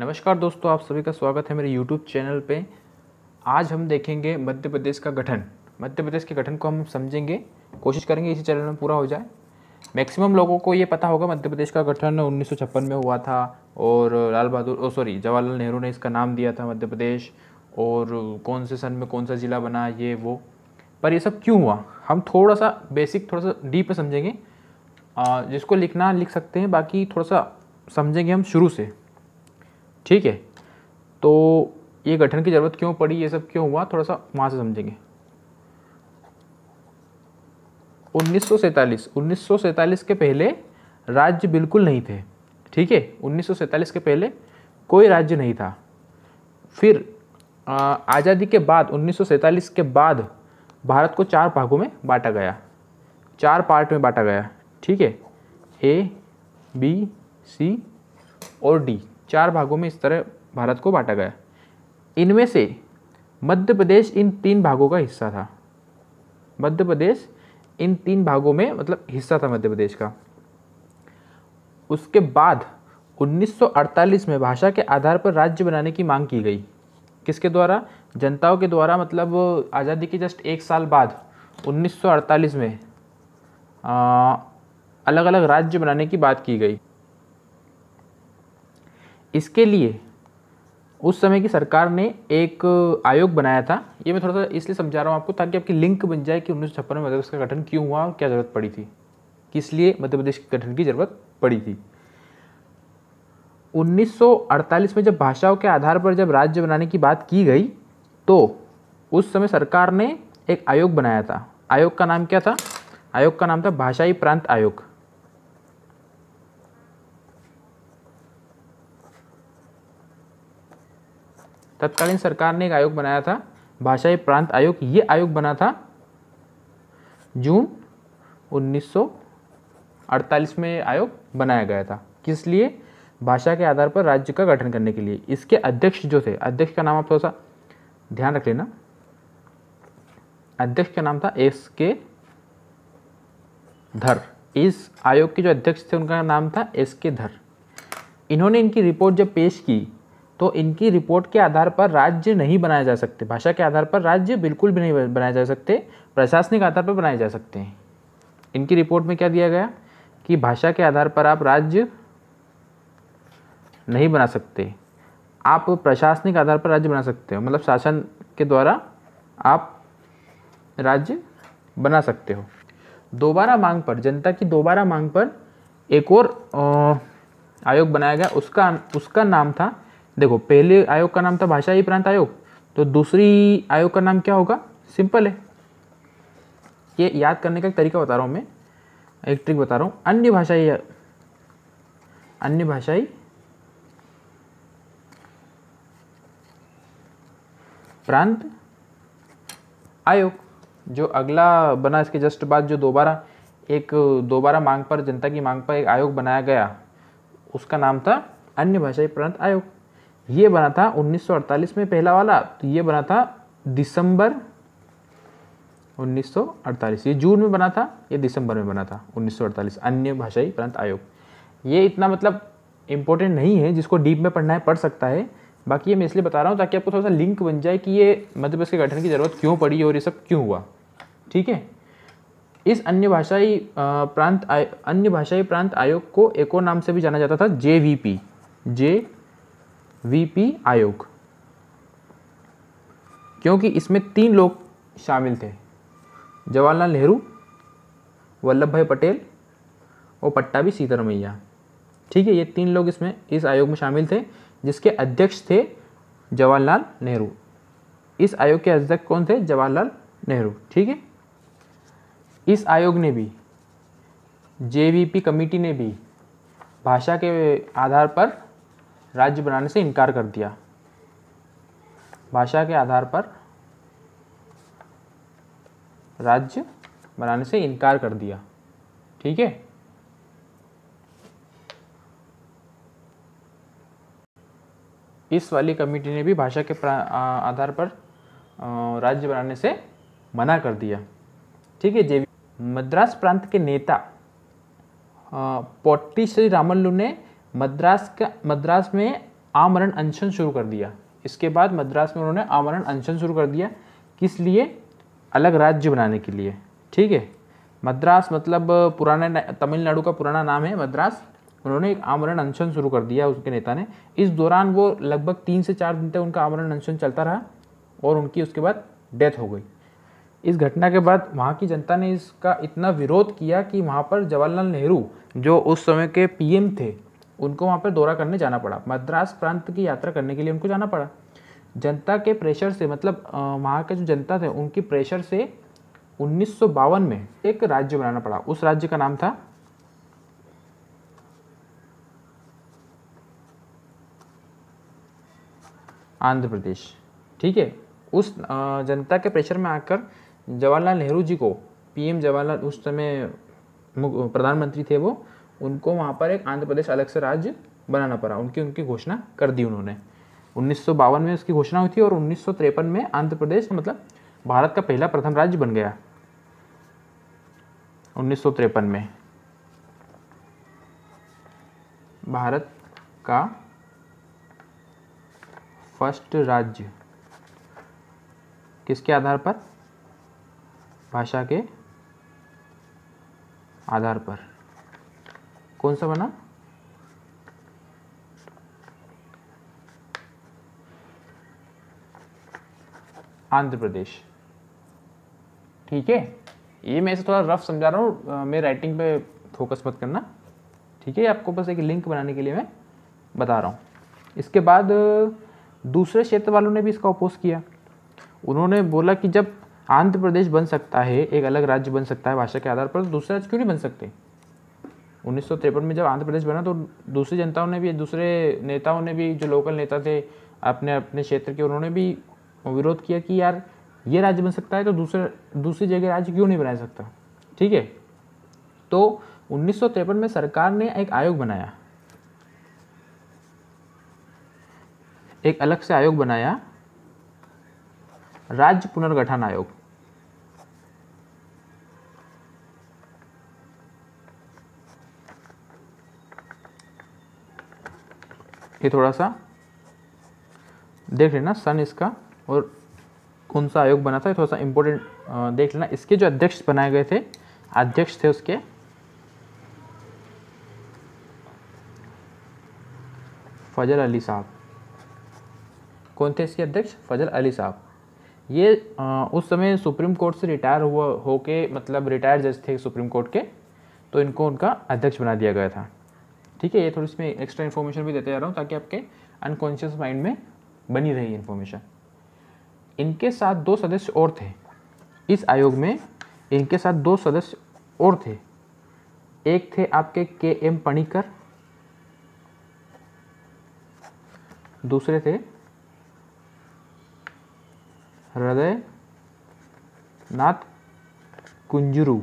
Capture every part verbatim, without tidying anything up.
नमस्कार दोस्तों, आप सभी का स्वागत है मेरे यूट्यूब चैनल पे। आज हम देखेंगे मध्य प्रदेश का गठन। मध्य प्रदेश के गठन को हम समझेंगे, कोशिश करेंगे इसी चैनल में पूरा हो जाए। मैक्सिमम लोगों को ये पता होगा मध्य प्रदेश का गठन उन्नीस सौ छप्पन में हुआ था और लाल बहादुर सॉरी जवाहरलाल नेहरू ने इसका नाम दिया था मध्य प्रदेश, और कौन से सन में कौन सा ज़िला बना ये वो। पर ये सब क्यों हुआ हम थोड़ा सा बेसिक थोड़ा सा डीप में समझेंगे। जिसको लिखना लिख सकते हैं, बाकी थोड़ा सा समझेंगे हम शुरू से, ठीक है। तो ये गठन की ज़रूरत क्यों पड़ी, ये सब क्यों हुआ, थोड़ा सा वहाँ से समझेंगे। उन्नीस सौ सैंतालीस उन्नीस सौ सैंतालीस के पहले राज्य बिल्कुल नहीं थे, ठीक है। उन्नीस सौ सैंतालीस के पहले कोई राज्य नहीं था। फिर आज़ादी के बाद उन्नीस सौ सैंतालीस के बाद भारत को चार भागों में बांटा गया, चार पार्ट में बांटा गया, ठीक है। ए, बी, सी और डी, चार भागों में इस तरह भारत को बांटा गया। इनमें से मध्य प्रदेश इन तीन भागों का हिस्सा था। मध्य प्रदेश इन तीन भागों में मतलब हिस्सा था मध्य प्रदेश का। उसके बाद उन्नीस सौ अड़तालीस में भाषा के आधार पर राज्य बनाने की मांग की गई। किसके द्वारा? जनताओं के द्वारा। मतलब आज़ादी के जस्ट एक साल बाद उन्नीस सौ अड़तालीस में आ, अलग अलग राज्य बनाने की बात की गई। इसके लिए उस समय की सरकार ने एक आयोग बनाया था। ये मैं थोड़ा सा इसलिए समझा रहा हूँ आपको ताकि आपकी लिंक बन जाए कि उन्नीस सौ छप्पन में मध्य प्रदेश का गठन क्यों हुआ और क्या ज़रूरत पड़ी थी, किस लिए मध्य प्रदेश के गठन की ज़रूरत पड़ी थी। उन्नीस सौ अड़तालीस में जब भाषाओं के आधार पर जब राज्य बनाने की बात की गई तो उस समय सरकार ने एक आयोग बनाया था। आयोग का नाम क्या था? आयोग का नाम था भाषाई प्रांत आयोग। तत्कालीन सरकार ने एक आयोग बनाया था, भाषाई प्रांत आयोग। ये आयोग बना था जून उन्नीस सौ अड़तालीस में। आयोग बनाया गया था किस लिए? भाषा के आधार पर राज्य का गठन करने के लिए। इसके अध्यक्ष जो थे, अध्यक्ष का नाम आप थोड़ा सा ध्यान रख लेना, अध्यक्ष का नाम था एस के धर। इस आयोग के जो अध्यक्ष थे उनका नाम था एस के धर। इन्होंने इनकी रिपोर्ट जब पेश की तो इनकी रिपोर्ट के आधार पर राज्य नहीं बनाए जा सकते। भाषा के आधार पर राज्य बिल्कुल भी नहीं बनाए जा सकते, प्रशासनिक आधार पर बनाए जा सकते हैं। इनकी रिपोर्ट में क्या दिया गया कि भाषा के आधार पर आप राज्य नहीं बना सकते, आप प्रशासनिक आधार पर राज्य बना सकते हो। मतलब शासन के द्वारा आप राज्य बना सकते हो। दोबारा मांग पर, जनता की दोबारा मांग पर एक और आयोग बनाया गया। उसका उसका नाम था, देखो पहले आयोग का नाम था भाषाई प्रांत आयोग, तो दूसरी आयोग का नाम क्या होगा? सिंपल है, ये याद करने का एक तरीका बता रहा हूँ मैं, एक ट्रिक बता रहा हूँ। अन्य भाषाई अन्य भाषाई प्रांत आयोग जो अगला बना, इसके जस्ट बाद जो दोबारा एक दोबारा मांग पर, जनता की मांग पर एक आयोग बनाया गया, उसका नाम था अन्य भाषाई प्रांत आयोग। ये बना था उन्नीस सौ अड़तालीस में पहला वाला, तो ये बना था दिसंबर उन्नीस सौ अड़तालीस। ये जून में बना था, ये दिसंबर में बना था उन्नीस सौ अड़तालीस, अन्य भाषाई प्रांत आयोग। ये इतना मतलब इम्पोर्टेंट नहीं है, जिसको डीप में पढ़ना है पढ़ सकता है। बाकी ये मैं इसलिए बता रहा हूँ ताकि आपको थोड़ा सा लिंक बन जाए कि ये मध्य प्रदेश के गठन की ज़रूरत क्यों पड़ी और ये सब क्यों हुआ, ठीक है। इस अन्य भाषाई प्रांत अन्य भाषाई प्रांत आयोग को एक और नाम से भी जाना जाता था, J V P J V P आयोग, क्योंकि इसमें तीन लोग शामिल थे, जवाहरलाल नेहरू, वल्लभ भाई पटेल और पट्टा भी सीतारमैया, ठीक है। ये तीन लोग इसमें इस आयोग में शामिल थे, जिसके अध्यक्ष थे जवाहरलाल नेहरू। इस आयोग के अध्यक्ष कौन थे? जवाहरलाल नेहरू, ठीक है। इस आयोग ने भी, जेवीपी कमेटी ने भी भाषा के आधार पर राज्य बनाने से इनकार कर दिया। भाषा के आधार पर राज्य बनाने से इनकार कर दिया, ठीक है। इस वाली कमेटी ने भी भाषा के आधार पर राज्य बनाने से मना कर दिया, ठीक है। जेवी मद्रास प्रांत के नेता पोट्टी श्रीरामुलू ने मद्रास का मद्रास में आमरण अनशन शुरू कर दिया। इसके बाद मद्रास में उन्होंने आमरण अनशन शुरू कर दिया, किस लिए? अलग राज्य बनाने के लिए। ठीक है, मद्रास मतलब पुराने तमिलनाडु का पुराना नाम है मद्रास। उन्होंने एक आमरण अनशन शुरू कर दिया उसके नेता ने। इस दौरान वो लगभग तीन से चार दिन तक उनका आमरण अनशन चलता रहा और उनकी उसके बाद डेथ हो गई। इस घटना के बाद वहाँ की जनता ने इसका इतना विरोध किया कि वहाँ पर जवाहरलाल नेहरू जो उस समय के पीएम थे उनको वहाँ पर दौरा करने जाना पड़ा, मद्रास प्रांत की यात्रा करने के लिए उनको जाना पड़ा। जनता के प्रेशर से, मतलब वहाँ के जो जनता थे उनकी प्रेशर से उन्नीस सौ बावन में एक राज्य बनाना पड़ा। उस राज्य का नाम था आंध्र प्रदेश। ठीक है, उस जनता के प्रेशर में आकर जवाहरलाल नेहरू जी को, पीएम जवाहरलाल उस समय प्रधानमंत्री थे वो, उनको वहाँ पर एक आंध्र प्रदेश अलग से राज्य बनाना पड़ा। उनकी उनकी घोषणा कर दी उन्होंने, उन्नीस सौ बावन में उसकी घोषणा हुई थी और उन्नीस सौ तिरपन में आंध्र प्रदेश मतलब भारत का पहला प्रथम राज्य बन गया उन्नीस सौ तिरपन में। भारत का फर्स्ट राज्य किसके आधार पर? भाषा के आधार पर। कौन सा बना? आंध्र प्रदेश। ठीक है, ये मैं इसे थोड़ा रफ समझा रहा हूँ, मैं राइटिंग पे फोकस मत करना। ठीक है, आपको बस एक लिंक बनाने के लिए मैं बता रहा हूँ। इसके बाद दूसरे क्षेत्र वालों ने भी इसका अपोज किया। उन्होंने बोला कि जब आंध्र प्रदेश बन सकता है, एक अलग राज्य बन सकता है भाषा के आधार पर, तो दूसरे राज्य क्यों नहीं बन सकते? उन्नीस सौ तिरपन में जब आंध्र प्रदेश बना तो दूसरी जनताओं ने भी, दूसरे नेताओं ने भी, जो लोकल नेता थे अपने अपने क्षेत्र के, उन्होंने भी विरोध किया कि यार ये राज्य बन सकता है तो दूसरे दूसरी जगह राज्य क्यों नहीं बना सकता। ठीक है, तो उन्नीस सौ तिरपन में सरकार ने एक आयोग बनाया, एक अलग से आयोग बनाया, राज्य पुनर्गठन आयोग। ये थोड़ा सा देख लेना सन इसका और कौन सा आयोग बना था, थोड़ा सा इम्पोर्टेंट देख लेना। इसके जो अध्यक्ष बनाए गए थे, अध्यक्ष थे उसके फजल अली साहब। कौन थे इसके अध्यक्ष? फजल अली साहब। ये आ, उस समय सुप्रीम कोर्ट से रिटायर हुआ होके, मतलब रिटायर्ड जज थे सुप्रीम कोर्ट के, तो इनको उनका अध्यक्ष बना दिया गया था। ठीक है, ये थोड़ी इसमें एक्स्ट्रा इन्फॉर्मेशन भी देते जा रहा हूँ ताकि आपके अनकॉन्शियस माइंड में बनी रही इन्फॉर्मेशन। इनके साथ दो सदस्य और थे इस आयोग में, इनके साथ दो सदस्य और थे। एक थे आपके के एम पणिकर, दूसरे थे हृदय नाथ कुंजुरू।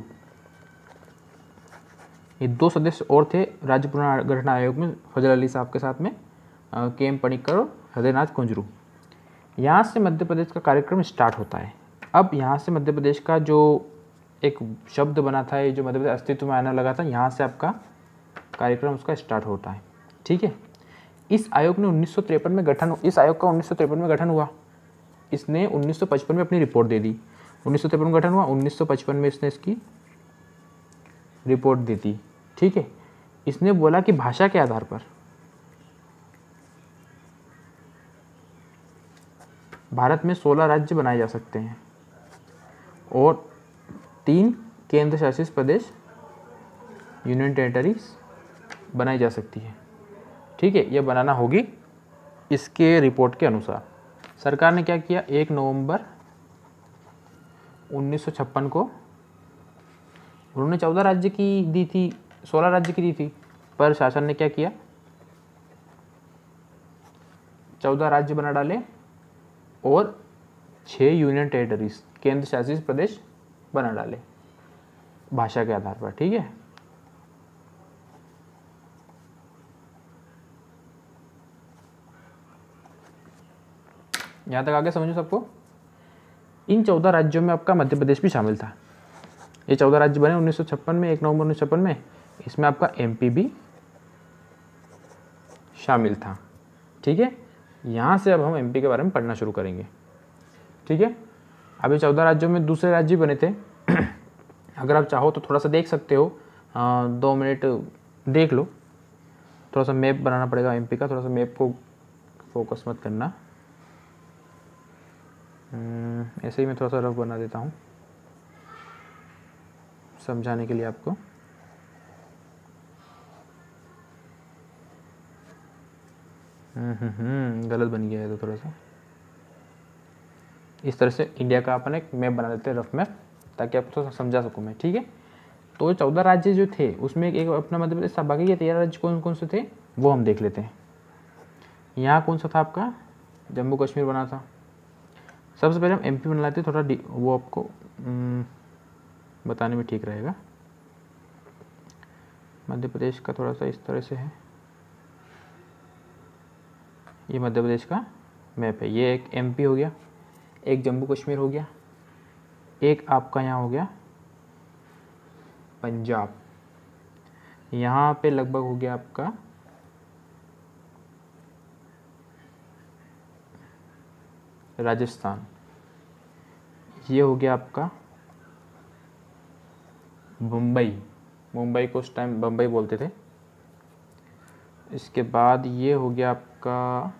ये दो सदस्य और थे राज्य पुनर्गठन आयोग में, फजल अली साहब के साथ में के एम पणिकर और हृदय नाथ कुंजुरू। यहाँ से मध्य प्रदेश का कार्यक्रम स्टार्ट होता है। अब यहाँ से मध्य प्रदेश का जो एक शब्द बना था, ये जो मध्य प्रदेश अस्तित्व में आना लगा था, यहाँ से आपका कार्यक्रम उसका स्टार्ट होता है। ठीक है, इस आयोग ने उन्नीस सौ तिरपन में गठन इस आयोग का उन्नीस सौ तिरपन में गठन हुआ। इसने उन्नीस सौ पचपन में अपनी रिपोर्ट दे दी। उन्नीस सौ तिरपन में गठन हुआ, उन्नीस सौ पचपन में इसने इसकी रिपोर्ट दे दी। ठीक है, इसने बोला कि भाषा के आधार पर भारत में सोलह राज्य बनाए जा सकते हैं और तीन केंद्र शासित प्रदेश यूनियन टेरिटरीज बनाई जा सकती है। ठीक है, यह बनाना होगी इसके रिपोर्ट के अनुसार। सरकार ने क्या किया? एक नवंबर उन्नीस सौ छप्पन को उन्होंने चौदह राज्य की दी थी, सोलह राज्य की दी थी, पर शासन ने क्या किया? चौदह राज्य बना डाले और छः यूनियन टेरिटरीज केंद्र शासित प्रदेश बना डाले भाषा के आधार पर। ठीक है, यहाँ तक आगे समझो सबको। इन चौदह राज्यों में आपका मध्य प्रदेश भी शामिल था। ये चौदह राज्य बने उन्नीस सौ छप्पन में, एक नवंबर उन्नीस सौ छप्पन में। इसमें आपका एमपी भी शामिल था। ठीक है। यहाँ से अब हम एमपी के बारे में पढ़ना शुरू करेंगे। ठीक है, अभी चौदह राज्यों में दूसरे राज्य बने थे। अगर आप चाहो तो थोड़ा सा देख सकते हो, आ, दो मिनट देख लो। थोड़ा सा मैप बनाना पड़ेगा एमपी का, थोड़ा सा मैप को फोकस मत करना, ऐसे ही मैं थोड़ा सा रफ बना देता हूँ समझाने के लिए आपको। हम्म गलत बन गया है तो थोड़ा सा इस तरह से इंडिया का अपन एक मैप बना लेते हैं, रफ मैप, ताकि आपको थोड़ा समझा सकूँ मैं। ठीक है, तो चौदह राज्य जो थे उसमें एक अपना मध्यप्रदेश था, बाकी ये तेरह राज्य कौन कौन से थे वो हम देख लेते हैं। यहाँ कौन सा था आपका, जम्मू कश्मीर बना था। सबसे पहले हम एमपी बना लेते हैं, थोड़ा वो आपको बताने में ठीक रहेगा। मध्य प्रदेश का थोड़ा सा इस तरह से है, ये मध्य प्रदेश का मैप है। ये एक एमपी हो गया, एक जम्मू कश्मीर हो गया, एक आपका यहाँ हो गया पंजाब, यहाँ पे लगभग हो गया आपका राजस्थान, ये हो गया आपका मुंबई, मुंबई को उस टाइम मुंबई बोलते थे। इसके बाद ये हो गया आपका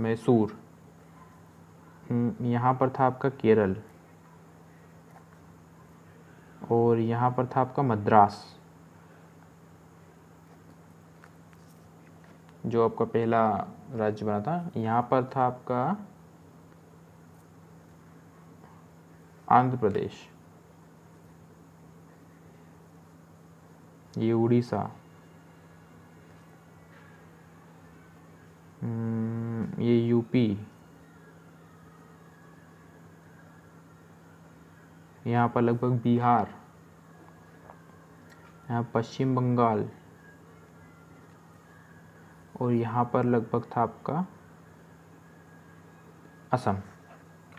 मैसूर, यहाँ पर था आपका केरल, और यहाँ पर था आपका मद्रास, जो आपका पहला राज्य बना था। यहाँ पर था आपका आंध्र प्रदेश, ये उड़ीसा, ये यूपी, यहाँ पर लगभग बिहार, यहाँ पश्चिम बंगाल, और यहाँ पर लगभग था आपका असम।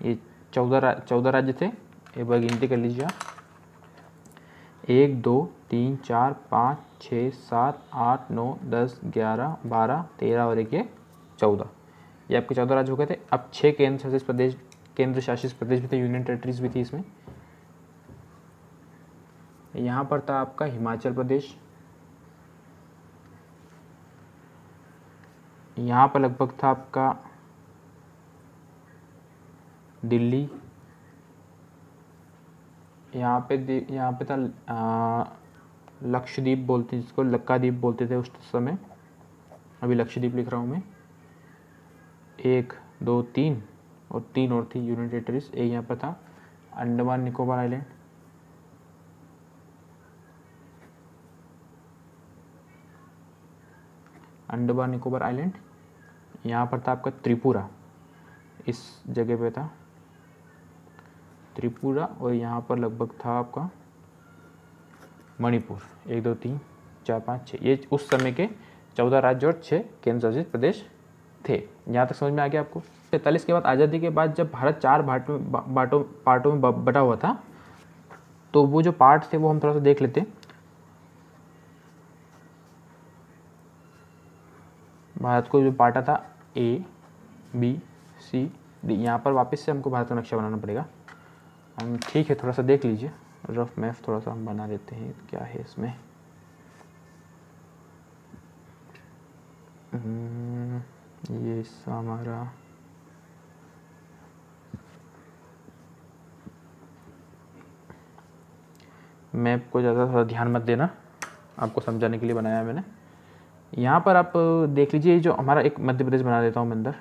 ये चौदह रा, चौदह राज्य थे। एक बार गिनती कर लीजिए आप, एक दो तीन चार पाँच छः सात आठ नौ दस ग्यारह बारह तेरह और एक चौदह, ये आपके चौदह राज्य हो गए थे। अब छः केंद्र शासित प्रदेश केंद्र शासित प्रदेश भी थे, यूनियन टेरेटरीज भी थी इसमें। यहाँ पर था आपका हिमाचल प्रदेश, यहाँ पर लगभग था आपका दिल्ली, यहाँ पे यहाँ पे था लक्षद्वीप बोलते, जिसको लक्षद्वीप बोलते थे उस समय, अभी लक्षद्वीप लिख रहा हूँ मैं। एक दो तीन और तीन और थी यूनियन टेरेटरीज। एक यहाँ पर था अंडमान निकोबार आइलैंड, अंडमान निकोबार आइलैंड, यहाँ पर था आपका त्रिपुरा, इस जगह पे था त्रिपुरा, और यहाँ पर लगभग था आपका मणिपुर। एक दो तीन चार पाँच छः, ये उस समय के चौदह राज्य और छः केंद्र शासित प्रदेश थे। यहाँ तक समझ में आ गया आपको। सैंतालीस के बाद आज़ादी के बाद जब भारत चार भाट में बाटों पार्टों में बटा हुआ था, तो वो जो पार्ट थे वो हम थोड़ा सा देख लेते। भारत को जो बांटा था ए बी सी डी, यहाँ पर वापस से हमको भारत का नक्शा बनाना पड़ेगा। हम ठीक है, थोड़ा सा देख लीजिए रफ मैप, थोड़ा सा हम बना देते हैं क्या है इसमें। ये हमारा मैप को ज़्यादा थोड़ा ध्यान मत देना, आपको समझाने के लिए बनाया मैंने। यहाँ पर आप देख लीजिए, जो हमारा एक मध्य प्रदेश बना देता हूँ मैं अंदर।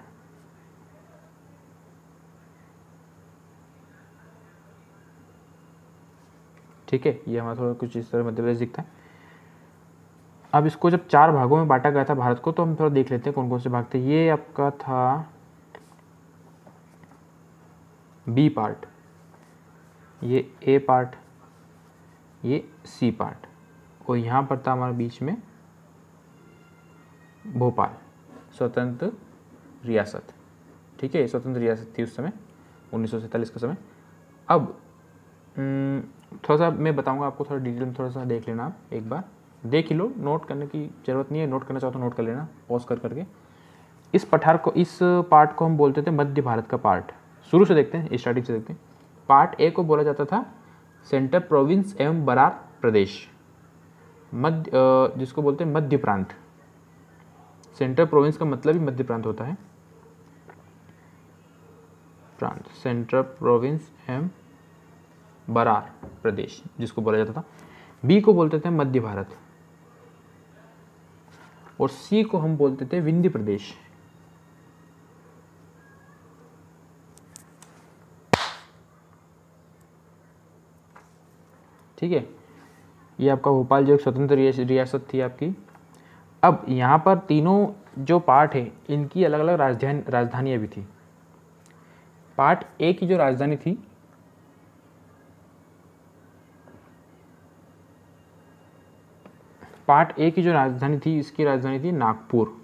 ठीक है, ये हमारा थोड़ा कुछ इस तरह मध्य प्रदेश दिखता है। अब इसको जब चार भागों में बांटा गया था भारत को, तो हम थोड़ा देख लेते हैं कौन कौन से भाग थे। ये आपका था बी पार्ट, ये ए पार्ट, ये सी पार्ट, और यहाँ पर था हमारा बीच में भोपाल, स्वतंत्र रियासत। ठीक है, स्वतंत्र रियासत थी उस समय उन्नीस सौ सैंतालीस का समय। अब थोड़ा सा मैं बताऊंगा आपको, थोड़ा डिटेल में थोड़ा सा देख लेना आप एक बार। देख लो, नोट करने की जरूरत नहीं है, नोट करना चाहो तो नोट कर लेना पॉज कर करके। इस पठार को, इस पार्ट को हम बोलते थे मध्य भारत का पार्ट। शुरू से देखते हैं, स्टार्टिंग से देखते हैं। पार्ट ए को बोला जाता था सेंटर प्रोविंस एवं बरार प्रदेश, मध्य जिसको बोलते हैं मध्य प्रांत। सेंटर प्रोविंस का मतलब ही मध्य प्रांत होता है, प्रांत, सेंट्रल प्रोविंस एवं बरार प्रदेश जिसको बोला जाता था। बी को बोलते थे मध्य भारत, और सी को हम बोलते थे विंध्य प्रदेश। ठीक है, ये आपका भोपाल जो एक स्वतंत्र रियासत थी आपकी। अब यहाँ पर तीनों जो पार्ट है इनकी अलग अलग राजधानी राजधानियाँ भी थी। पार्ट ए की जो राजधानी थी पार्ट ए की जो राजधानी थी इसकी राजधानी थी नागपुर।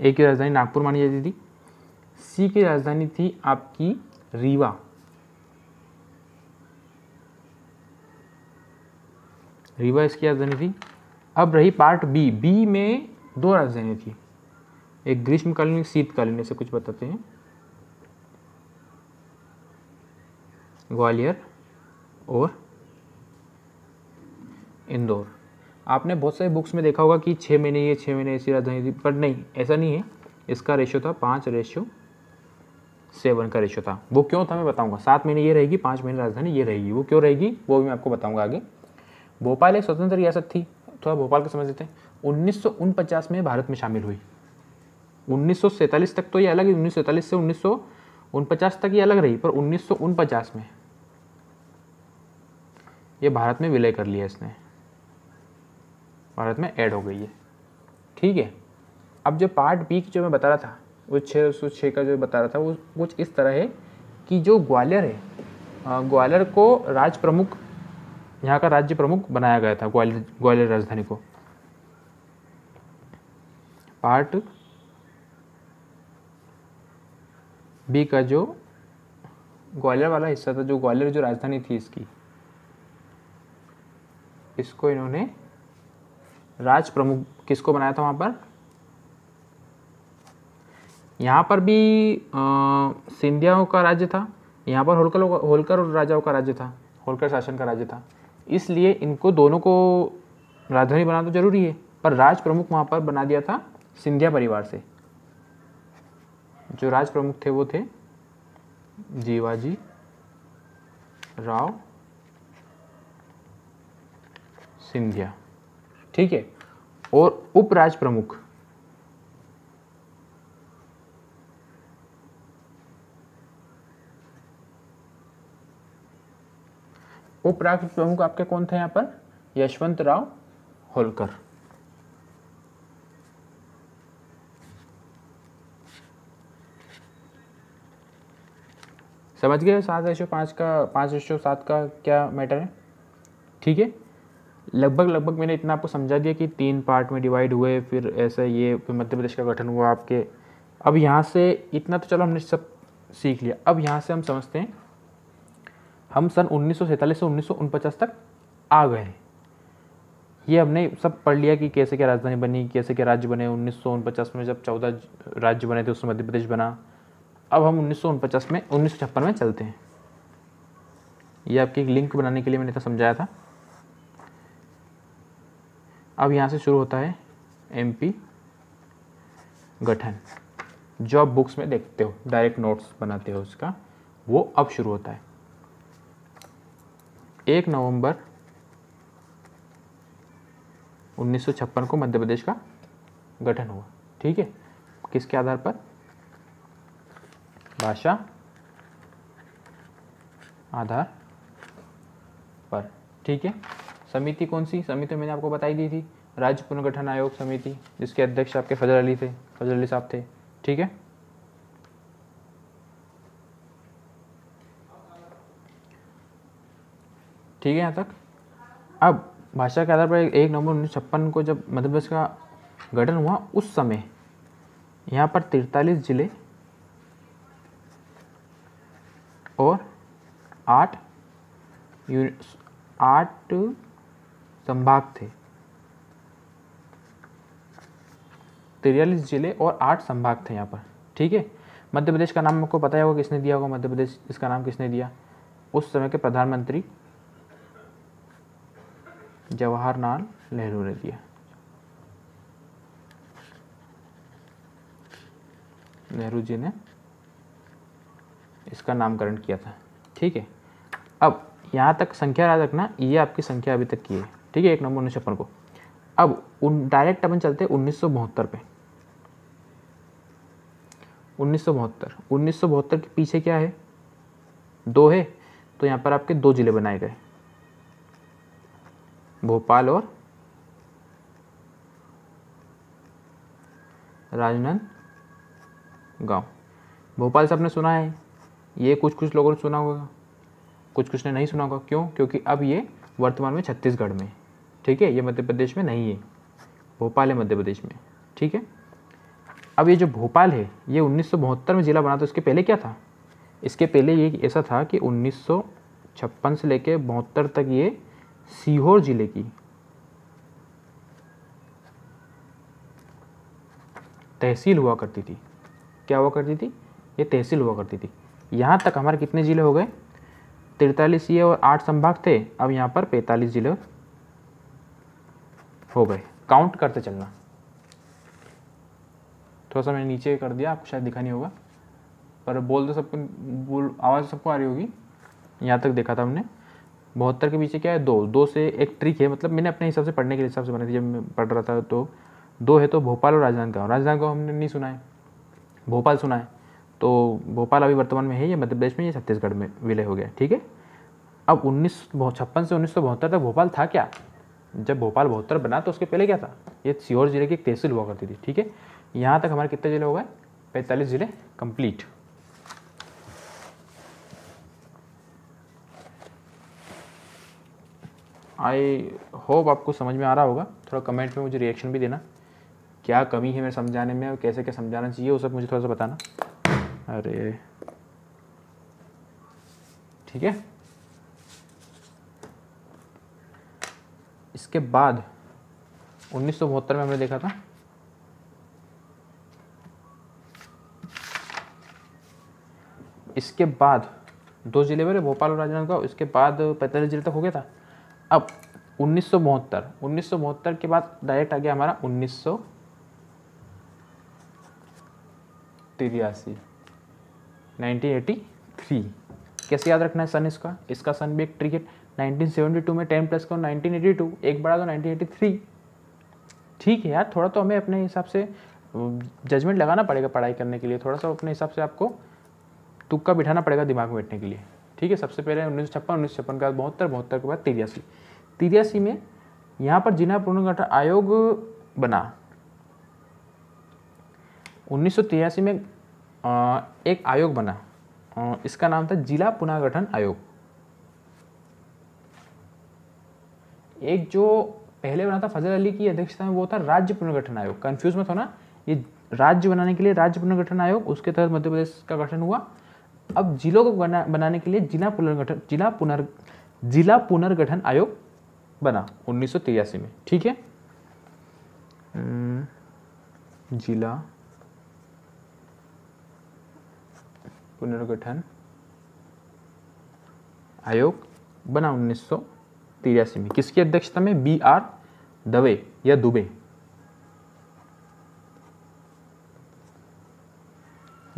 ए की राजधानी नागपुर मानी जाती थी। सी की राजधानी थी आपकी रीवा, रीवा इसकी राजधानी थी। अब रही पार्ट बी। बी में दो राजधानी थी, एक ग्रीष्मकालीन एक शीतकालीन, ऐसे कुछ बताते हैं, ग्वालियर और इंदौर। आपने बहुत सारी बुक्स में देखा होगा कि छः महीने ये छः महीने ऐसी राजधानी थी, पर नहीं, ऐसा नहीं है। इसका रेशियो था पाँच रेशियो सेवन का रेशियो था। वो क्यों था मैं बताऊंगा। सात महीने ये रहेगी, पाँच महीने राजधानी ये रहेगी। वो क्यों रहेगी वो भी मैं आपको बताऊंगा आगे। भोपाल एक स्वतंत्र रियासत थी, थोड़ा भोपाल को समझ लेते हैं। उन्नीस सौ उनपचास में भारत में शामिल हुई। उन्नीस सौ सैंतालीस तक तो ये अलग है, उन्नीस सौ सैंतालीस से उन्नीस सौ उनपचास तक ये अलग रही, पर उन्नीस सौ उनपचास में ये भारत में विलय कर लिया इसने, भारत में ऐड हो गई है। ठीक है, अब जो पार्ट बी की जो मैं बता रहा था वो छः सौ छः का जो बता रहा था वो कुछ इस तरह है कि जो ग्वालियर है, ग्वालियर को राज प्रमुख, यहाँ का राज्य प्रमुख बनाया गया था, ग्वालियर ग्वालियर राजधानी को। पार्ट बी का जो ग्वालियर वाला हिस्सा था, जो ग्वालियर जो राजधानी थी इसकी, इसको इन्होंने राज प्रमुख किसको बनाया था वहाँ पर। यहाँ पर भी सिंधियाओं का राज्य था, यहाँ पर होलकर होलकर और राजाओं का राज्य था, होलकर शासन का राज्य था। इसलिए इनको दोनों को राजधानी बनाना तो जरूरी है, पर राज प्रमुख वहाँ पर बना दिया था सिंधिया परिवार से। जो राज प्रमुख थे वो थे जीवाजी राव सिंधिया। ठीक है, और उपराज प्रमुख उपराज प्रमुख आपके कौन थे यहाँ पर, यशवंत राव होलकर। समझ गए सात रेशो पाँच का, पाँच रेशो सात का क्या मैटर है। ठीक है, लगभग लगभग मैंने इतना आपको समझा दिया कि तीन पार्ट में डिवाइड हुए, फिर ऐसा ये फिर मध्य प्रदेश का गठन हुआ आपके। अब यहाँ से इतना तो चलो हमने सब सीख लिया। अब यहाँ से हम समझते हैं, हम सन उन्नीस सौ सैंतालीस से उन्नीस सौ उनपचास तक आ गए। ये हमने सब पढ़ लिया कि कैसे क्या राजधानी बनी, कैसे क्या राज्य बने। उन्नीस सौ उनपचास में जब चौदह राज्य बने थे उसमें मध्य प्रदेश बना। अब हम उन्नीस सौ उनपचास में उन्नीस सौ छप्पन में चलते हैं। ये आपकी एक लिंक बनाने के लिए मैंने तो समझाया था। अब यहाँ से शुरू होता है एमपी गठन, जो आप बुक्स में देखते हो, डायरेक्ट नोट्स बनाते हो उसका, वो अब शुरू होता है। एक नवंबर उन्नीस सौ छप्पन को मध्य प्रदेश का गठन हुआ। ठीक है, किसके आधार पर, भाषा आधार पर। ठीक है, समिति कौन सी, समिति मैंने आपको बताई दी थी, राज्य पुनर्गठन आयोग समिति, जिसके अध्यक्ष आपके फजल अली थे, फजल अली साहब थे। ठीक है, ठीक है यहाँ तक। अब भाषा के आधार पर एक नवंबर उन्नीस सौ छप्पन को जब मध्य प्रदेश का गठन हुआ, उस समय यहाँ पर तिरतालीस जिले और आठ आठ संभाग थे, तिरयालीस जिले और आठ संभाग थे यहाँ पर। ठीक है, मध्य प्रदेश का नाम आपको पता ही होगा किसने दिया होगा, मध्य प्रदेश इसका नाम किसने दिया, उस समय के प्रधानमंत्री जवाहरलाल नेहरू ने दिया, नेहरू जी ने इसका नामकरण किया था। ठीक है, अब यहाँ तक संख्या याद रखना, ये आपकी संख्या अभी तक की है। ठीक है, एक नंबर उन्नीस सौ छप्पन को। अब उन डायरेक्ट अपन चलते हैं उन्नीस सौ बहत्तर पे। उन्नीस सौ बहत्तर उन्नीस सौ बहत्तर के पीछे क्या है, दो है, तो यहाँ पर आपके दो जिले बनाए गए, भोपाल और राजनांदगांव। भोपाल से आपने सुना है, ये कुछ कुछ लोगों ने सुना होगा, कुछ कुछ ने नहीं सुना होगा। क्यों? क्योंकि अब ये वर्तमान में छत्तीसगढ़ में, ठीक है, ये मध्य प्रदेश में नहीं है, भोपाल है मध्य प्रदेश में। ठीक है, अब ये जो भोपाल है ये उन्नीस सौ बहत्तर में ज़िला बना था, उसके पहले क्या था, इसके पहले ये ऐसा था कि उन्नीस सौ छप्पन से लेकर बहत्तर तक ये सीहोर जिले की तहसील हुआ करती थी। क्या हुआ करती थी? ये तहसील हुआ करती थी। यहाँ तक हमारे कितने ज़िले हो गए, तिरतालीस ये और आठ संभाग थे, अब यहाँ पर पैंतालीस ज़िले हो गए। काउंट करते चलना, थोड़ा सा मैंने नीचे कर दिया, आपको शायद दिखा नहीं होगा, पर बोल तो सबको, बोल आवाज़ सबको आ रही होगी। यहाँ तक देखा था हमने, बहत्तर के पीछे क्या है, दो। दो से एक ट्रिक है, मतलब मैंने अपने हिसाब से पढ़ने के हिसाब से बनाई थी जब मैं पढ़ रहा था, तो दो है तो भोपाल और राजनांदगांव। राजनांदगांव हमने नहीं सुना है, भोपाल सुना है, तो भोपाल अभी वर्तमान में है, ये मध्य प्रदेश में, ये छत्तीसगढ़ में विलय हो गया। ठीक है, अब उन्नीस छप्पन से उन्नीस सौ बहत्तर तक भोपाल था क्या, जब भोपाल बहत्तर बना तो उसके पहले क्या था, ये सीहोर जिले की एक तहसील हुआ करती थी। ठीक है, यहाँ तक हमारे कितने जिले हो गए, पैंतालीस जिले कंप्लीट। आई होप आपको समझ में आ रहा होगा, थोड़ा कमेंट में मुझे रिएक्शन भी देना, क्या कमी है मेरे समझाने में और कैसे क्या समझाना चाहिए वो सब मुझे थोड़ा सा बताना। अरे ठीक है, इसके बाद उन्नीस सौ बहत्तर में हमने देखा था इसके बाद दो जिले बने, भोपाल और राजनांदगांव, इसके बाद पैंतालीस जिले तक हो गया था। अब उन्नीस सौ बहत्तर उन्नीस सौ बहत्तर के बाद डायरेक्ट आ गया हमारा उन्नीस सौ तिरासी नाइनटीन एटी थ्री। कैसे याद रखना है सन इसका, इसका सन भी एक ट्रिकेट, नाइनटीन सेवेंटी टू में टेन प्लस का, नाइनटीन एटी टू एक बड़ा तो नाइनटीन एटी थ्री। ठीक है यार, थोड़ा तो हमें अपने हिसाब से जजमेंट लगाना पड़ेगा पढ़ाई करने के लिए, थोड़ा सा अपने हिसाब से आपको तुक्का बिठाना पड़ेगा दिमाग में बैठने के लिए। ठीक है, सबसे पहले उन्नीस सौ छप्पन उन्नीस सौ छप्पन के बाद बहत्तर, बहत्तर के बाद तिरासी। तिरासी में यहाँ पर जिला पुनर्गठन आयोग बना। उन्नीस सौ तिरासी में एक आयोग बना, इसका नाम था जिला पुनर्गठन आयोग। एक जो पहले बना था फजल अली की अध्यक्षता में, वो था राज्य पुनर्गठन आयोग। कंफ्यूज मत होना, ये राज्य बनाने के लिए राज्य पुनर्गठन आयोग, उसके तहत मध्य प्रदेश का गठन हुआ। अब जिलों को बना बनाने के लिए जिला पुनर्गठन जिला पुनर् जिला पुनर्गठन आयोग बना उन्नीस सौ तिरासी में। ठीक है, जिला पुनर्गठन आयोग बना उन्नीस सौ तिरासी में, किसकी अध्यक्षता में, बीआर दुबे या दुबे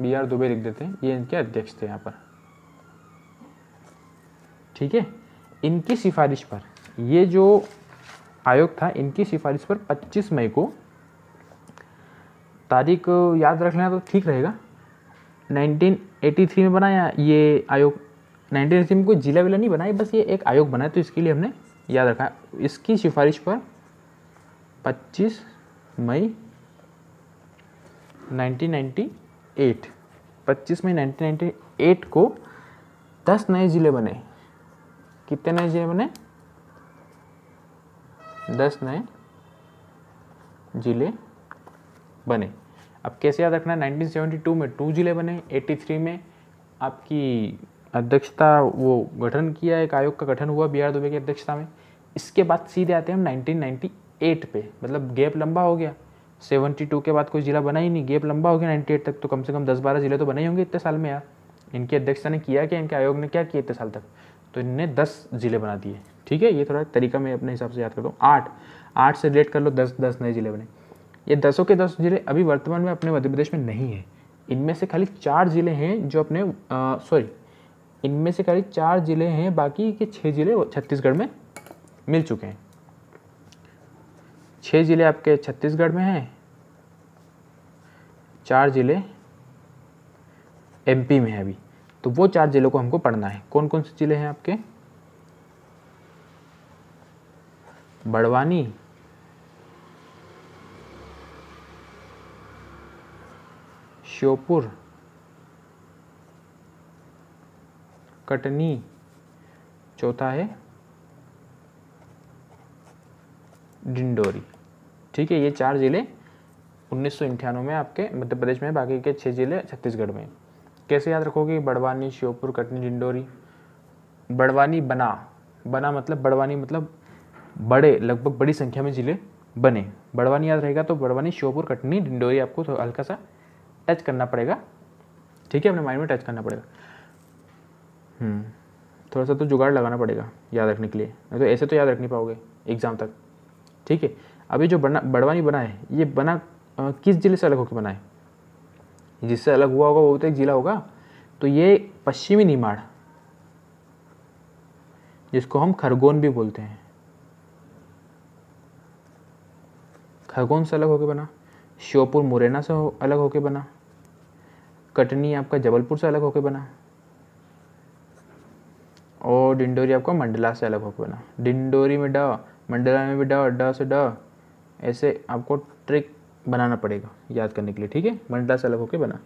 बीआर दुबे लिख देते हैं, ये इनके अध्यक्ष थे यहाँ पर। ठीक है, इनकी सिफारिश पर, ये जो आयोग था इनकी सिफारिश पर पच्चीस मई को, तारीख याद रख लेना तो ठीक रहेगा, नाइनटीन एटी थ्री में बनाया ये आयोग। नाइनटीन एटी थ्री में कोई जिला विला नहीं बनाया, बस ये एक आयोग बनाया, तो इसके लिए हमने याद रखा। इसकी सिफारिश पर पच्चीस मई नाइनटीन नाइन्टी एट पच्चीस मई नाइनटीन नाइन्टी एट को दस नए ज़िले बने। कितने नए ज़िले बने, दस नए ज़िले बने। अब कैसे याद रखना है, नाइनटीन सेवेंटी टू में टू ज़िले बने, तिरासी में आपकी अध्यक्षता वो गठन किया, एक आयोग का गठन हुआ बीआर दुबे की अध्यक्षता में। इसके बाद सीधे आते हैं हम नाइनटीन नाइंटी एट पे, मतलब गैप लंबा हो गया, बहत्तर के बाद कोई ज़िला बना ही नहीं, गैप लंबा हो गया अट्ठानवे तक, तो कम से कम दस बारह ज़िले तो बने होंगे इतने साल में यार। इनकी अध्यक्षता ने किया कि इनके आयोग ने क्या किया इतने साल तक, तो इनने दस ज़िले बना दिए, ठीक है। ये थोड़ा तरीका मैं अपने हिसाब से याद करता हूँ, आठ आठ से रिलेट कर लो, दस दस नए ज़िले बने। ये दसों के दस ज़िले अभी वर्तमान में अपने मध्य प्रदेश में नहीं है, इनमें से खाली चार ज़िले हैं जो अपने सॉरी इनमें से खाली चार ज़िले हैं, बाकी के छः ज़िले छत्तीसगढ़ में मिल चुके हैं। छः ज़िले आपके छत्तीसगढ़ में हैं, चार ज़िले एमपी में है अभी, तो वो चार ज़िलों को हमको पढ़ना है। कौन कौन से ज़िले हैं आपके? बड़वानी, श्योपुर, कटनी, चौथा है डिंडोरी, ठीक है। ये चार ज़िले उन्नीस सौ अंठानवे में आपके मध्य प्रदेश में, बाकी के छः ज़िले छत्तीसगढ़ में। कैसे याद रखोगे? बड़वानी, श्योपुर, कटनी, डिंडोरी। बड़वानी बना, बना मतलब बड़वानी मतलब बड़े, लगभग बड़ी संख्या में ज़िले बने। बड़वानी याद रहेगा तो बड़वानी, श्योपुर, कटनी, डिंडोरी आपको तो हल्का सा टच करना पड़ेगा, ठीक है, अपने माइंड में टच करना पड़ेगा। हम्म थोड़ा सा तो जुगाड़ लगाना पड़ेगा याद रखने के लिए, नहीं तो ऐसे तो याद रख नहीं पाओगे एग्ज़ाम तक, ठीक है। अभी जो बना बड़वानी बना है, ये बना आ, किस ज़िले से अलग होकर बना है? जिससे अलग हुआ होगा वो तो एक ज़िला होगा, तो ये पश्चिमी निमाड़, जिसको हम खरगोन भी बोलते हैं, खरगोन से अलग होकर बना। श्योपुर मुरैना से हो, अलग होकर बना। कटनी आपका जबलपुर से अलग होकर बना, और डिंडोरी आपका मंडला से अलग होकर बना। डिंडोरी में ड, मंडला में भी ड, ड से ड, ऐसे आपको ट्रिक बनाना पड़ेगा याद करने के लिए, ठीक है। मंडला से अलग होकर बना।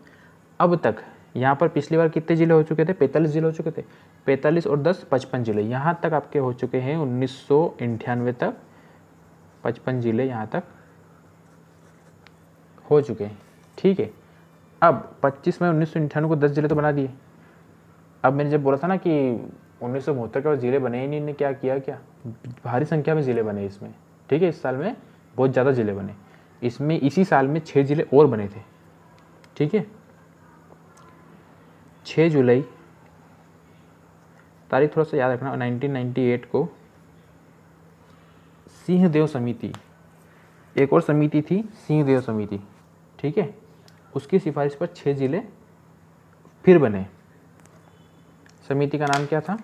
अब तक यहाँ पर पिछली बार कितने ज़िले हो चुके थे? पैंतालीस ज़िले हो चुके थे। पैंतालीस और दस पचपन ज़िले यहाँ तक आपके हो चुके हैं उन्नीस सौ अंठानवे तक, पचपन ज़िले यहाँ तक हो चुके हैं, ठीक है। अब पच्चीस मई उन्नीस सौ अंठानवे को दस ज़िले तो बना दिए। अब मैंने जब बोला था ना कि उन्नीस सौ बहत्तर के ज़िले बने ही नहीं, इन्हें क्या किया क्या भारी संख्या में ज़िले बने इसमें, ठीक है। इस साल में बहुत ज़्यादा ज़िले बने, इसमें इसी साल में छः ज़िले और बने थे, ठीक है। छः जुलाई तारीख थोड़ा सा याद रखना, नाइनटीन नाइंटी एट को सिंहदेव समिति, एक और समिति थी सिंहदेव समिति, ठीक है, उसकी सिफारिश पर छः ज़िले फिर बने। समिति का नाम क्या था?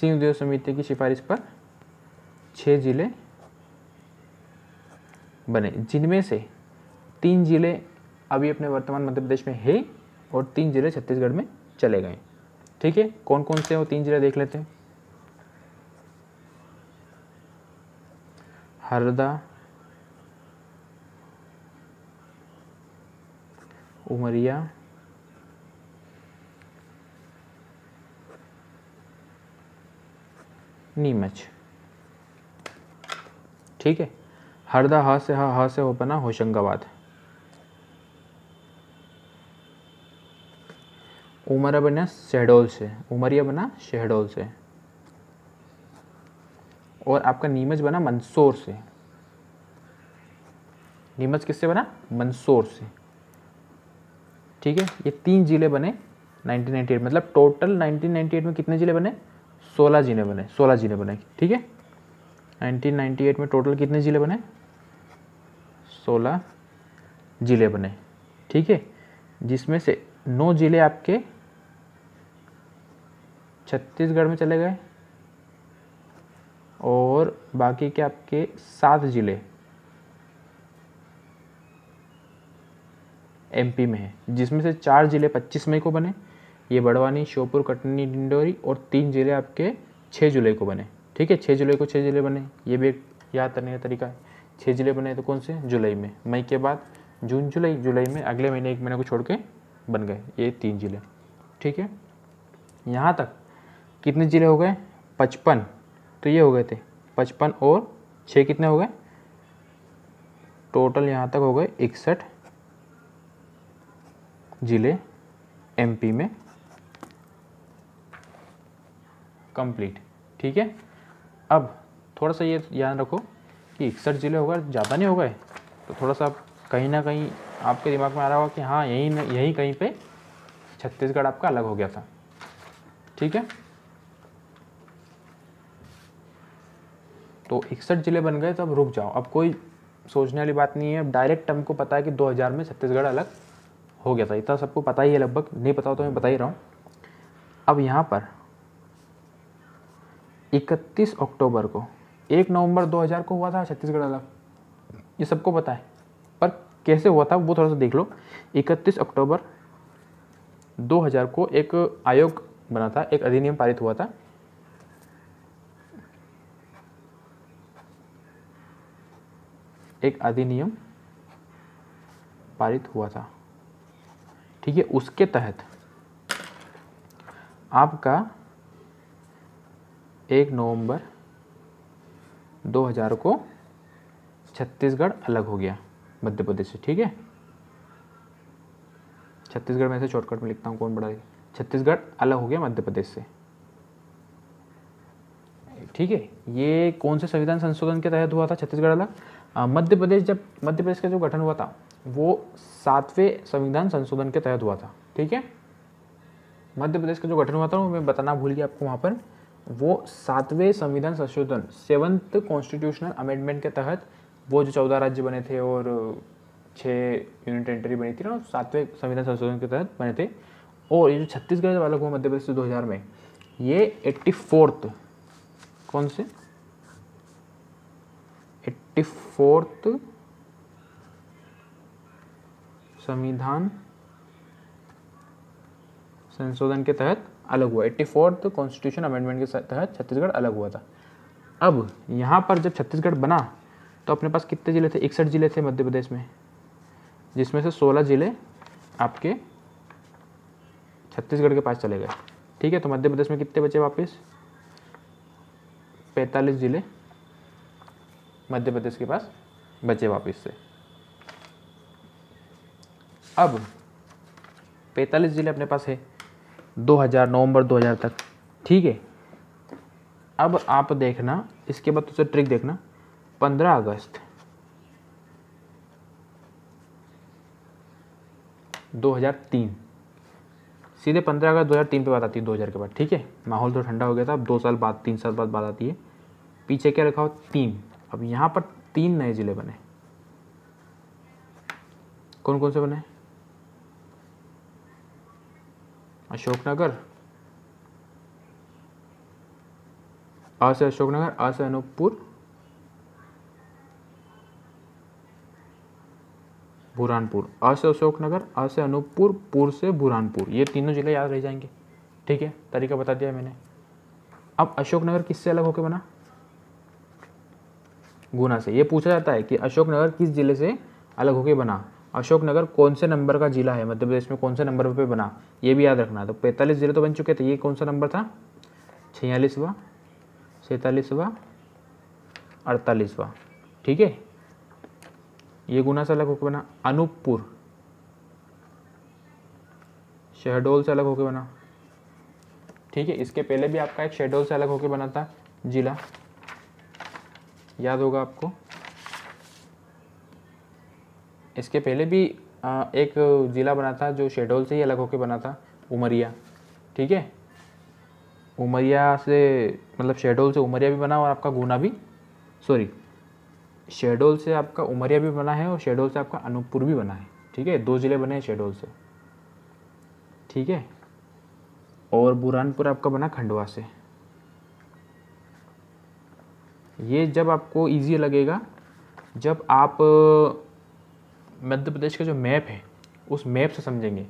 सिंहदेव समिति की सिफारिश पर छः ज़िले बने, जिनमें से तीन ज़िले अभी अपने वर्तमान मध्य प्रदेश में है और तीन ज़िले छत्तीसगढ़ में चले गए, ठीक है। कौन कौन से वो तीन ज़िले देख लेते हैं? हरदा, उमरिया नीमच, ठीक है। हरदा ह से ह, ह से हो बना होशंगाबाद। उमरा बना शहडोल से, उमरिया बना शहडोल से, और आपका नीमच बना मंदसौर से। नीमच किससे बना? मंदसौर से, ठीक है। ये तीन जिले बने नाइनटीन नाइंटी एट, मतलब टोटल नाइनटीन नाइंटी एट में कितने जिले बने? सोलह जिले बने, सोलह जिले बने, ठीक है। नाइनटीन नाइंटी एट में टोटल कितने जिले बने? सोलह जिले बने, ठीक है, जिसमें से नौ जिले आपके छत्तीसगढ़ में चले गए और बाकी के आपके सात जिले एमपी में हैं, जिसमें से चार जिले पच्चीस मई को बने, ये बड़वानी, श्योपुर, कटनी, डिंडोरी, और तीन ज़िले आपके छः जुलाई को बने, ठीक है। छः जुलाई को छः ज़िले बने, ये भी एक याद करने का तरीका है। छः ज़िले बने तो कौन से? जुलाई में, मई के बाद जून, जुलाई, जुलाई में अगले महीने एक महीने को छोड़ के बन गए ये तीन ज़िले, ठीक है। यहाँ तक कितने ज़िले हो गए? पचपन, तो ये हो गए थे पचपन, और छः कितने हो गए? टोटल यहाँ तक हो गए इकसठ जिले एमपी में कंप्लीट। ठीक है, अब थोड़ा सा ये याद रखो कि इकसठ जिले हो गए, ज़्यादा नहीं हो गए, तो थोड़ा सा कहीं ना कहीं आपके दिमाग में आ रहा होगा कि हाँ यहीं यहीं कहीं पे छत्तीसगढ़ आपका अलग हो गया था। ठीक है, तो इकसठ जिले बन गए, तो अब रुक जाओ, अब कोई सोचने वाली बात नहीं है, अब डायरेक्ट हमको पता है कि दो हज़ार में छत्तीसगढ़ अलग हो गया था, इतना सबको पता ही है लगभग, नहीं पता हो तो मैं बता ही रहा हूँ। अब यहाँ पर इकतीस अक्टूबर को, एक नवंबर दो हज़ार को हुआ था छत्तीसगढ़ अलग, ये सबको पता है, पर कैसे हुआ था वो थोड़ा सा देख लो। इकतीस अक्टूबर दो हज़ार को एक आयोग बना था, एक अधिनियम पारित हुआ था, एक अधिनियम पारित हुआ था, ठीक है, उसके तहत आपका एक नवंबर दो हज़ार को छत्तीसगढ़ अलग हो गया मध्य प्रदेश से। ठीक है, छत्तीसगढ़ में से शॉर्टकट में लिखता हूँ, कौन बड़ा है, छत्तीसगढ़ अलग हो गया मध्य प्रदेश से। ठीक है, ये कौन से संविधान संशोधन के तहत हुआ था छत्तीसगढ़ अलग? मध्य प्रदेश, जब मध्य प्रदेश का जो गठन हुआ था वो सातवें संविधान संशोधन के तहत हुआ था। ठीक है, मध्य प्रदेश का जो गठन हुआ था वो मैं बताना भूल गया आपको वहाँ पर, वो सातवें संविधान संशोधन, सेवंथ कॉन्स्टिट्यूशनल अमेंडमेंट के तहत, वो जो चौदह राज्य बने थे और छः यूनियन टेरिटरी बनी थी ना, सातवें संविधान संशोधन के तहत बने थे। और ये जो छत्तीसगढ़ वाला हुआ मध्य प्रदेश से दो हज़ार में, ये एट्टी फोर्थ कौन से एट्टी फोर्थ संविधान संशोधन के तहत अलग हुआ, एट्टी फोर्थ कॉन्स्टिट्यूशन अमेंडमेंट के तहत छत्तीसगढ़ अलग हुआ था। अब यहाँ पर जब छत्तीसगढ़ बना तो अपने पास कितने ज़िले थे? इकसठ ज़िले थे मध्य प्रदेश में, जिसमें से सोलह ज़िले आपके छत्तीसगढ़ के पास चले गए। ठीक है, तो मध्य प्रदेश में कितने बचे वापस? पैंतालीस ज़िले मध्य प्रदेश के पास बचे वापस से। अब पैंतालीस ज़िले अपने पास है दो हज़ार नवंबर दो हज़ार तक। ठीक है, अब आप देखना, इसके बाद तुझे ट्रिक देखना, पंद्रह अगस्त दो हज़ार तीन, सीधे पंद्रह अगस्त दो हज़ार तीन पे बात आती है दो हज़ार के बाद। ठीक है, माहौल तो ठंडा हो गया था, अब दो साल बाद, तीन साल बाद बात आती है, पीछे क्या रखा हो? तीन। अब यहाँ पर तीन नए ज़िले बने, कौन कौन से बने? अशोकनगर, अ से अशोकनगर, अ से अनूपपुर, बुरहानपुर, अ से अशोकनगर, अ से अनूपपुर, पुर से बुरहानपुर, ये तीनों जिले याद रह जाएंगे। ठीक है, तरीका बता दिया मैंने। अब अशोकनगर किससे अलग होकर बना? गुना से। ये पूछा जाता है कि अशोकनगर किस जिले से अलग होकर बना, अशोकनगर कौन से नंबर का जिला है, मध्य प्रदेश में कौन से नंबर पे बना, ये भी याद रखना। तो पैंतालीस जिले तो बन चुके थे, ये कौन सा नंबर था? छियालीसवा, सैंतालीसवा, अड़तालीसवा। ठीक है, ये गुना से अलग होकर बना। अनूपपुर शहडोल से अलग होकर बना। ठीक है, इसके पहले भी आपका एक शहडोल से अलग होकर बना था जिला, याद होगा आपको, इसके पहले भी एक ज़िला बना था जो शहडोल से ही अलग होकर बना था, उमरिया। ठीक है, उमरिया से, मतलब शहडोल से उमरिया भी बना और आपका गुना भी, सॉरी, शहडोल से आपका उमरिया भी बना है और शहडोल से आपका अनूपपुर भी बना है। ठीक है, दो ज़िले बने हैं शहडोल से। ठीक है, और बुरहानपुर आपका बना खंडवा से। ये जब आपको इजी लगेगा जब आप मध्य प्रदेश का जो मैप है उस मैप से समझेंगे।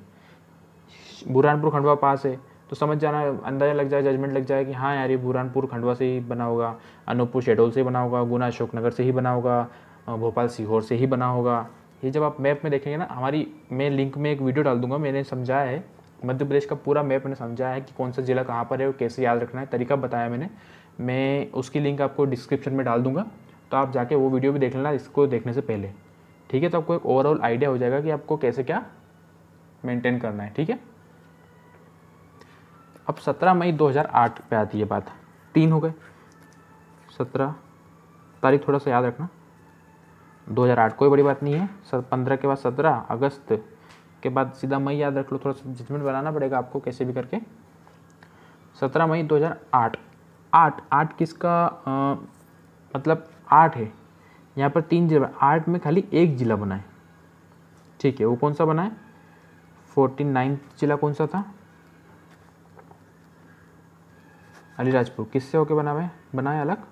बुरहानपुर खंडवा पास है तो समझ जाना, अंदाजा लग जाए, जजमेंट लग जाए कि हाँ यार ये बुरहानपुर खंडवा से ही बना होगा, अनूपपुर शहडोल से ही बना होगा, गुना अशोकनगर से ही बना होगा, भोपाल सीहोर से ही बना होगा। ये जब आप मैप में देखेंगे ना, हमारी मैं लिंक में एक वीडियो डाल दूंगा, मैंने समझाया है मध्य प्रदेश का पूरा मैप, मैंने समझाया है कि कौन सा ज़िला कहाँ पर है और कैसे याद रखना है, तरीका बताया मैंने, मैं उसकी लिंक आपको डिस्क्रिप्शन में डाल दूँगा, तो आप जाके वो वीडियो भी देख लेना इसको देखने से पहले। ठीक है। तो आपको एक ओवरऑल आइडिया हो जाएगा कि आपको कैसे क्या मेंटेन करना है, ठीक है। अब सत्रह मई दो हज़ार आठ पे आती है बात, तीन हो गए, सत्रह तारीख थोड़ा सा याद रखना, दो हज़ार आठ कोई बड़ी बात नहीं है। सर पंद्रह के बाद सत्रह अगस्त के बाद सीधा मई याद रख लो, थोड़ा सा जजमेंट बनाना पड़ेगा आपको कैसे भी करके। सत्रह मई दो हज़ार आठ, आठ आठ किसका आ, मतलब आठ है, यहाँ पर तीन जिला, आठ में खाली एक जिला बना है, ठीक है। वो कौन सा बना है, फोर्टी नाइन्थ जिला कौन सा था, अलीराजपुर। किससे होके बना हुआ है, बना है अलग,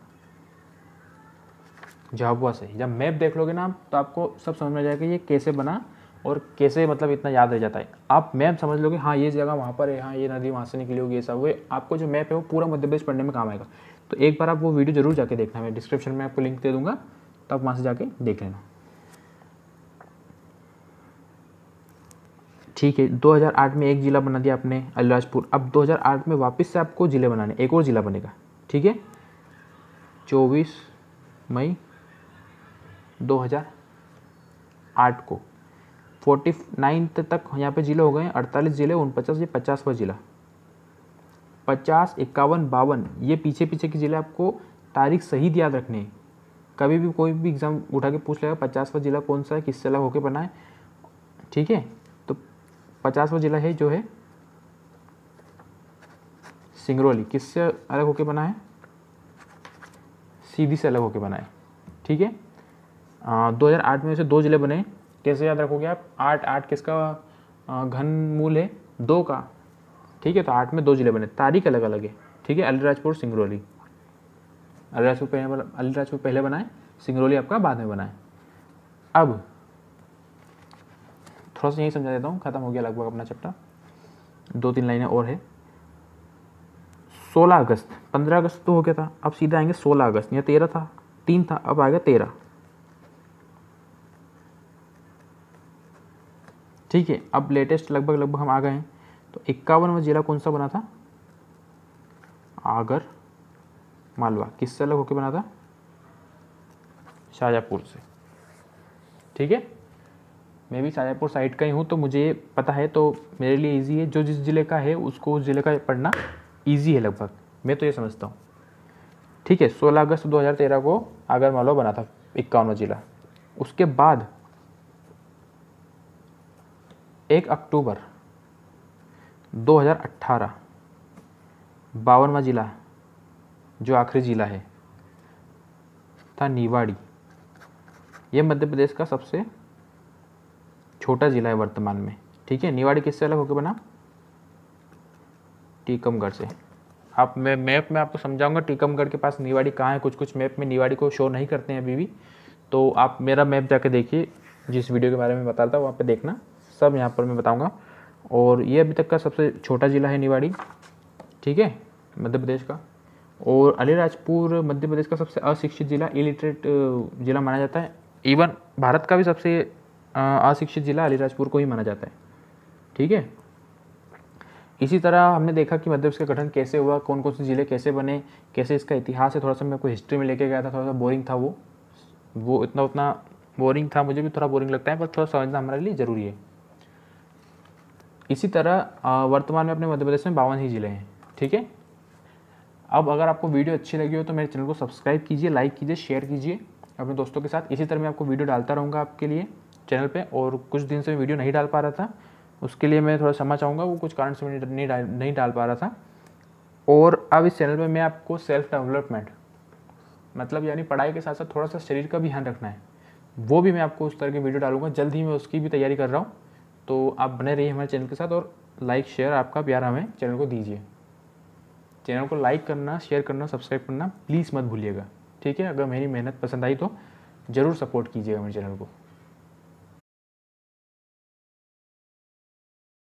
झाबुआ से। जब मैप देख लोगे ना आप तो आपको सब समझ में आ जाएगा ये कैसे बना और कैसे, मतलब इतना याद रह जाता है। आप मैप समझ लोगे, हाँ ये जगह वहाँ पर है, हाँ ये नदी वहाँ से निकली होगी, ये सब हुए। आपको जो मैप है वो पूरा मध्य प्रदेश पढ़ने में काम आएगा। तो एक बार आप वो वीडियो जरूर जाके देखना, मैं डिस्क्रिप्शन में आपको लिंक दे दूंगा, तो आप वहाँ से जाके देख लेना, ठीक है। दो हज़ार आठ में एक ज़िला बना दिया आपने अलीराजपुर। अब दो हज़ार आठ में वापस से आपको ज़िले बनाने, एक और ज़िला बनेगा, ठीक है। चौबीस मई दो हज़ार आठ को फोर्टी नाइन्थ तक यहाँ पे ज़िले हो गए, अड़तालीस ज़िले, उनपचास, ये पचासवा ज़िला, पचास, इक्यावन, बावन, ये पीछे पीछे के ज़िले आपको तारीख सही याद रखने हैं। कभी भी कोई भी एग्ज़ाम उठा के पूछ लेगा पचासवा ज़िला कौन सा है, किससे अलग होकर बना है, ठीक है। तो पचासवा ज़िला है जो है सिंगरौली, किससे अलग होकर बना है, सीधी से अलग होकर बना है, ठीक है। दो हज़ार आठ में उसे दो ज़िले बने, कैसे याद रखोगे आप, आठ आठ किसका घनमूल है, दो का, ठीक है। तो आठ में दो ज़िले बने, तारीख अलग अलग है, ठीक है। अलीराजपुर, सिंगरौली, अलीराजपुर पहले, अलीराजपुर पहले बनाए, सिंगरौली आपका बाद में बनाए। अब थोड़ा सा यही समझा देता हूँ, ख़त्म हो गया लगभग अपना चैप्टर, दो तीन लाइनें और है। सोलह अगस्त, पंद्रह अगस्त तो हो गया था, अब सीधा आएंगे सोलह अगस्त, यहाँ तेरह था, तीन था, अब आ गया तेरह, ठीक है। अब लेटेस्ट लगभग लगभग हम आ गए हैं। तो इक्यावनवा जिला कौन सा बना था, आगर मालवा, किससे अलग होकर बना था, शाहजहाँपुर से, ठीक है। मैं भी शाहजहाँपुर साइड का ही हूँ तो मुझे पता है, तो मेरे लिए इजी है, जो जिस ज़िले का है उसको उस ज़िले का पढ़ना इजी है लगभग, मैं तो ये समझता हूँ, ठीक है। सोलह अगस्त दो हज़ार तेरह को आगर मालवा बना था इक्यावनवा जिला। उसके बाद एक अक्टूबर दो हज़ार अठारह, बावनवा ज़िला जो आखिरी ज़िला है था निवाड़ी। यह मध्य प्रदेश का सबसे छोटा ज़िला है वर्तमान में, ठीक है। निवाड़ी किससे अलग होकर बना, टीकमगढ़ से। आप मैं मैप में आपको समझाऊंगा टीकमगढ़ के पास निवाड़ी कहाँ है, कुछ कुछ मैप में निवाड़ी को शो नहीं करते हैं अभी भी, तो आप मेरा मैप जाके देखिए, जिस वीडियो के बारे में बता रहा था वहाँ पर देखना, सब यहाँ पर मैं बताऊंगा। और ये अभी तक का सबसे छोटा ज़िला है निवाड़ी, ठीक है, मध्य प्रदेश का। और अलीराजपुर मध्य प्रदेश का सबसे अशिक्षित ज़िला, इलिटरेट ज़िला माना जाता है, इवन भारत का भी सबसे अशिक्षित ज़िला अलीराजपुर को ही माना जाता है, ठीक है। इसी तरह हमने देखा कि मध्य प्रदेश का गठन कैसे हुआ, कौन कौन से ज़िले कैसे बने, कैसे इसका इतिहास है। थोड़ा सा मैं आपको हिस्ट्री में लेके गया था, थोड़ा सा बोरिंग था वो वो इतना उतना बोरिंग था, मुझे भी थोड़ा बोरिंग लगता है, पर थोड़ा समझना हमारे लिए ज़रूरी है। इसी तरह वर्तमान में अपने मध्य प्रदेश में बावन ही ज़िले हैं, ठीक है। अब अगर आपको वीडियो अच्छी लगी हो तो मेरे चैनल को सब्सक्राइब कीजिए, लाइक कीजिए, शेयर कीजिए अपने दोस्तों के साथ। इसी तरह मैं आपको वीडियो डालता रहूँगा आपके लिए चैनल पे, और कुछ दिन से मैं वीडियो नहीं डाल पा रहा था, उसके लिए मैं थोड़ा क्षमा चाहूँगा, वो कुछ कारण से मैं नहीं डाल नहीं डाल पा रहा था। और अब इस चैनल पर मैं आपको सेल्फ डेवलपमेंट, मतलब यानी पढ़ाई के साथ साथ थोड़ा सा शरीर का भी ध्यान रखना है, वो भी मैं आपको उस तरह की वीडियो डालूंगा। जल्द ही मैं उसकी भी तैयारी कर रहा हूँ, तो आप बने रहिए हमारे चैनल के साथ, और लाइक शेयर आपका प्यार हमें चैनल को दीजिए। चैनल को लाइक करना, शेयर करना, सब्सक्राइब करना प्लीज़ मत भूलिएगा, ठीक है। अगर मेरी मेहनत पसंद आई तो ज़रूर सपोर्ट कीजिएगा मेरे चैनल को।